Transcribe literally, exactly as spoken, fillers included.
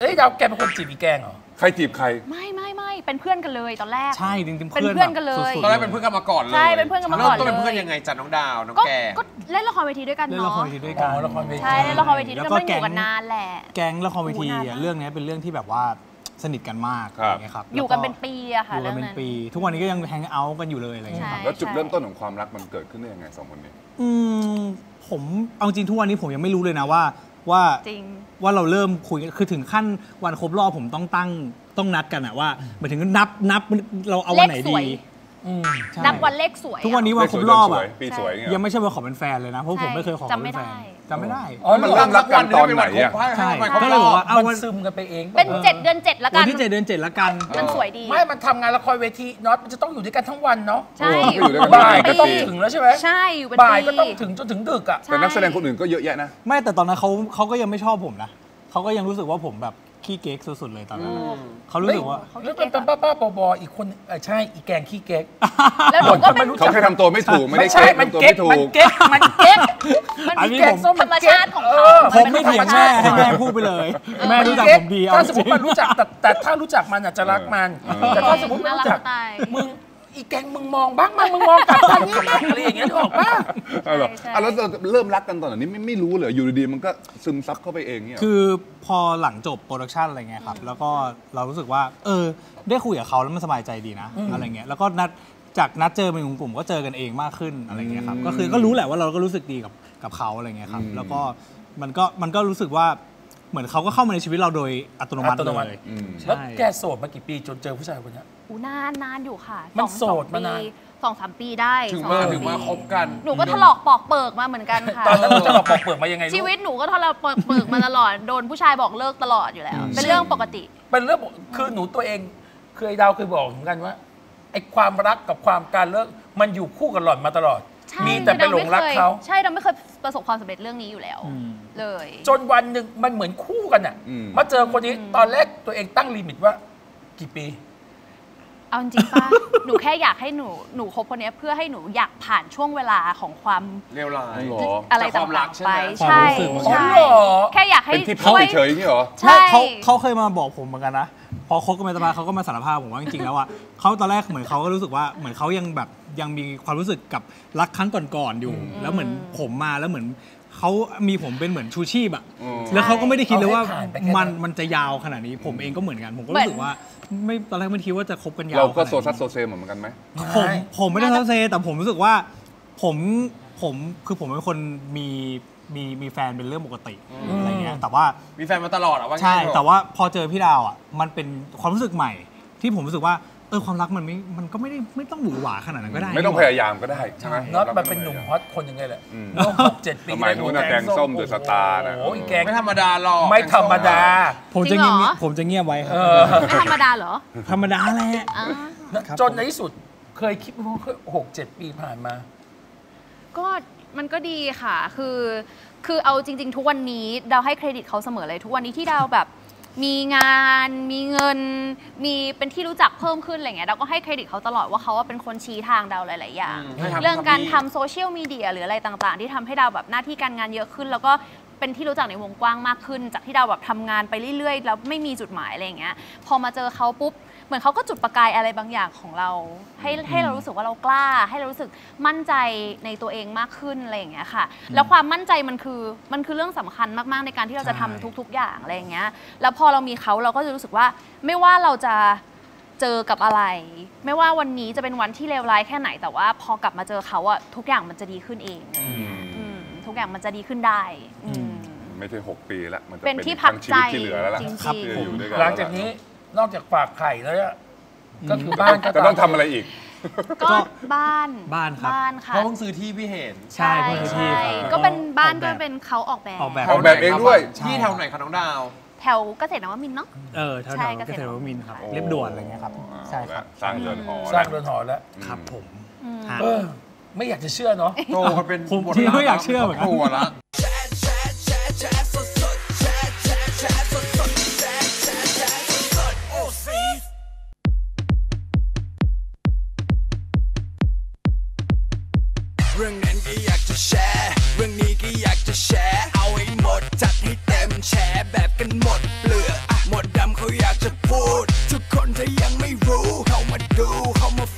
เอ้ยดาวแกเป็นคนจีบอีแกงเหรอใครจีบใครไม่ไม่ไม่เป็นเพื่อนกันเลยตอนแรกใช่จริงๆเป็นเพื่อนกันเลยตอนแรกเป็นเพื่อนกันมาก่อนเลยใช่เป็นเพื่อนกันมาก่อนเลยต้องเป็นเพื่อนยังไงจันน้องดาวน้องแกก็เล่นละครเวทีด้วยกันเนาะเล่นละครเวทีด้วยกันละครเวทีใช่เล่นละครเวทีด้วยกันมันอยู่กันนานแหละแกงละครเวทีเรื่องนี้เป็นเรื่องที่แบบว่าสนิทกันมากอย่างเงี้ยครับอยู่กันเป็นปีอะค่ะอยู่กันเป็นปีทุกวันนี้ก็ยังแฮงเอาท์กันอยู่เลยอะไรเงี้ยครับแล้วจุดเริ่มต้นของความรักมันเกิดขึ้นได้ยังไงสองคนนี้อืมผมเอาจริงทุกวันนี้ผมยังไม่รู้เลยนะว่าว่าว่าเราเริ่มคุยคือถึงขั้นวันครบรอบผมต้องตั้งต้องนัดกันอะว่าหมายถึงนับนับเราเอาวันไหนดีนับวันเลขสวยทุกวันนี้วันครบรอบอะยังไม่ใช่ว่าขอเป็นแฟนเลยนะเพราะผมไม่เคยขอเป็นแฟนจำไม่ได้มันเริ่มรักกันตอนไหนอะใช่ก็เลยบอกว่าเอาวันซึมกันไปเองเป็นเจ็ดเดือนเจ็ดละกันวันที่เจ็ดเดือนเจ็ดละกันมันสวยดีไม่มันทำงานละครเวทีน็อตมันจะต้องอยู่ด้วยกันทั้งวันเนาะใช่บ่ายก็ต้องถึงแล้วใช่ไหมใช่บ่ายก็ต้องถึงจนถึงดึกอะแต่นักแสดงคนอื่นก็เยอะแยะนะไม่แต่ตอนนั้นเขาเขาก็ยังไม่ชอบผมนะเขาก็ยังรู้สึกว่าผมแบบขี้เก๊กสุดๆเลยตอนนั้นเขารู้สึกว่าแล้วเป็นป้าป้าบอบออีกคนใช่อีแกงขี้เก๊กแล้วผมก็ไม่รู้เขาแค่ทำตัวไม่ถูกไม่ได้เก๊กมันเก๊กมันเก๊กมันเก๊กมันเก๊กธรรมชาติของเขาผมไม่เถียงแม่ให้แม่พูดไปเลยแม่รู้จักผมดีถ้าสมมติมันรู้จักแต่แต่ถ้ารู้จักมันจะรักมันแต่ถ้าสมมติไม่รู้จักมึงอีแกงมึงมองบ้างมึงมองกลับบ้างอะไรอย่างเงี้ยถูกป่ะอะไรแล้วเริ่มรักกันตอนนี้ไม่ไม่รู้เลยอยู่ดีๆมันก็ซึมซับเข้าไปเองเนี่ยคือพอหลังจบโปรดักชันอะไรเงี้ยครับแล้วก็เรารู้สึกว่าเออได้คุยกับเขาแล้วมันสบายใจดีนะอะไรเงี้ยแล้วก็นัดจากนัดเจอเป็นกลุ่มก็เจอกันเองมากขึ้นอะไรเงี้ยครับก็คือก็รู้แหละว่าเราก็รู้สึกดีกับกับเขาอะไรเงี้ยครับแล้วก็มันก็มันก็รู้สึกว่าเหมือนเขาก็เข้ามาในชีวิตเราโดยอัตโนมัติเลยแล้วแกโสดมากี่ปีจนเจอผู้ชายคนนี้อู้นานนานอยู่ค่ะมันโสดมานานสองสามปีได้ถึงมาถึงมาคบกันหนูก็ถลอกปอกเปิกมาเหมือนกันค่ะตอนนั้นถลอกปอกเปิกมายังไงชีวิตหนูก็ถลอกปอกเปิกมาตลอดโดนผู้ชายบอกเลิกตลอดอยู่แล้วเป็นเรื่องปกติเป็นเรื่องคือหนูตัวเองเคยดาวเคยบอกเหมือนกันว่าไอ้ความรักกับความการเลิกมันอยู่คู่กันหล่อนมาตลอดมีแต่ไปหลงรักเขาใช่เราไม่เคยประสบความสำเร็จเรื่องนี้อยู่แล้วเลยจนวันหนึ่งมันเหมือนคู่กันอ่ะมาเจอคนนี้ตอนแรกตัวเองตั้งลิมิตว่ากี่ปีเอาจริงป่ะหนูแค่อยากให้หนูหนูคบคนนี้เพื่อให้หนูอยากผ่านช่วงเวลาของความเลวร้ายอะไรต่างๆไปใช่ใช่แค่อยากให้เป็นที่พักเฉยๆนี่หรอใช่เขาเขาเคยมาบอกผมเหมือนกันนะพอคบกันไปต่อมาเขาก็มาสารภาพผมว่าจริงๆแล้วอ่ะเขาตอนแรกเหมือนเขาก็รู้สึกว่าเหมือนเขายังแบบยังมีความรู้สึกกับรักครั้งก่อนๆอยู่แล้วเหมือนผมมาแล้วเหมือนเขามีผมเป็นเหมือนชูชีพอะแล้วเขาก็ไม่ได้คิดเลยว่ามันมันจะยาวขนาดนี้ผมเองก็เหมือนกันผมก็รู้สึกว่าไม่ตอนแรกไม่คิดว่าจะคบกันยาวเราก็โซซัสโซเซเหมือนกันไหมผมผมไม่ได้โซเซแต่ผมรู้สึกว่าผมผมคือผมเป็นคนมีมีมีแฟนเป็นเรื่องปกติอะไรเงี้ยแต่ว่ามีแฟนมาตลอดอะว่าใช่แต่ว่าพอเจอพี่ดาวอะมันเป็นความรู้สึกใหม่ที่ผมรู้สึกว่าเออความรักมันไม่มันก็ไม่ได้ไม่ต้องหวือหวาขนาดนั้นก็ได้ไม่ต้องพยายามก็ได้ใช่ไหมน็อตมันเป็นหนุ่มฮอตคนยังไงแหละหกเจ็ดปีสมัยนู้นแกงส้มเดือดสตาร์นะโอ้ยแกงไม่ธรรมดาหรอกไม่ธรรมดาผมจะเงียบผมจะเงียบไว้ครับไม่ธรรมดาเหรอธรรมดาแหละจนในที่สุดเคยคิดว่าหกเจ็ดปีผ่านมาก็มันก็ดีค่ะคือคือเอาจริงๆทุกวันนี้ดาวให้เครดิตเขาเสมอเลยทุกวันนี้ที่ดาวแบบมีงานมีเงินมีเป็นที่รู้จักเพิ่มขึ้นอะไรเงี้ยเราก็ให้เครดิตเขาตลอดว่าเขาว่าเป็นคนชี้ทางดาวหลายๆอย่างเรื่องการทำโซเชียลมีเดียหรืออะไรต่างๆที่ทำให้ดาวแบบหน้าที่การงานเยอะขึ้นแล้วก็เป็นที่รู้จักในวงกว้างมากขึ้นจากที่ดาวแบบทำงานไปเรื่อยๆแล้วไม่มีจุดหมายอะไรเงี้ยพอมาเจอเขาปุ๊บเหมือนเขาก็จุดประกายอะไรบางอย่างของเราให้ให้เรารู้สึกว่าเรากล้าให้เรารู้สึกมั่นใจในตัวเองมากขึ้นอะไรอย่างเงี้ยค่ะแล้วความมั่นใจมันคือมันคือเรื่องสำคัญมากๆในการที่เราจะทำทุกๆอย่างอะไรอย่างเงี้ยแล้วพอเรามีเขาเราก็จะรู้สึกว่าไม่ว่าเราจะเจอกับอะไรไม่ว่าวันนี้จะเป็นวันที่เลวร้ายแค่ไหนแต่ว่าพอกลับมาเจอเขาอะทุกอย่างมันจะดีขึ้นเองทุกอย่างมันจะดีขึ้นได้ไม่ใช่หกปีละมันจะเป็นที่พักใจที่เหลือแล้วล่ะหลังจากนี้นอกจากฝากไข่แล้วก็คือบ้านก็ต้องทำอะไรอีกก็บ้านบ้านครับบ้านค่ะเขาต้องซื้อที่พี่เห็นใช่ใช่ก็เป็นบ้านก็เป็นเขาออกแบบออกแบบออกแบบเองด้วยที่แถวไหนคะน้องดาวแถวเกษตรนวมินทร์เนาะเออแถวเกษตรนวมินทร์ครับเรียบด่วนอะไรเงี้ยครับใช่ครับสร้างเรือนหอสร้างเรือนหอแล้วครับผมไม่อยากจะเชื่อเนาะโตมันเป็นผมที่ไม่อยากเชื่อเหมือนกันหัวละเรื่องนั้นก็อยากจะแชร์เรื่องนี้ก็อยากจะแชร์เอาให้หมดจัดให้เต็มแชร์แบบกันหมดเปลือก do. I'm a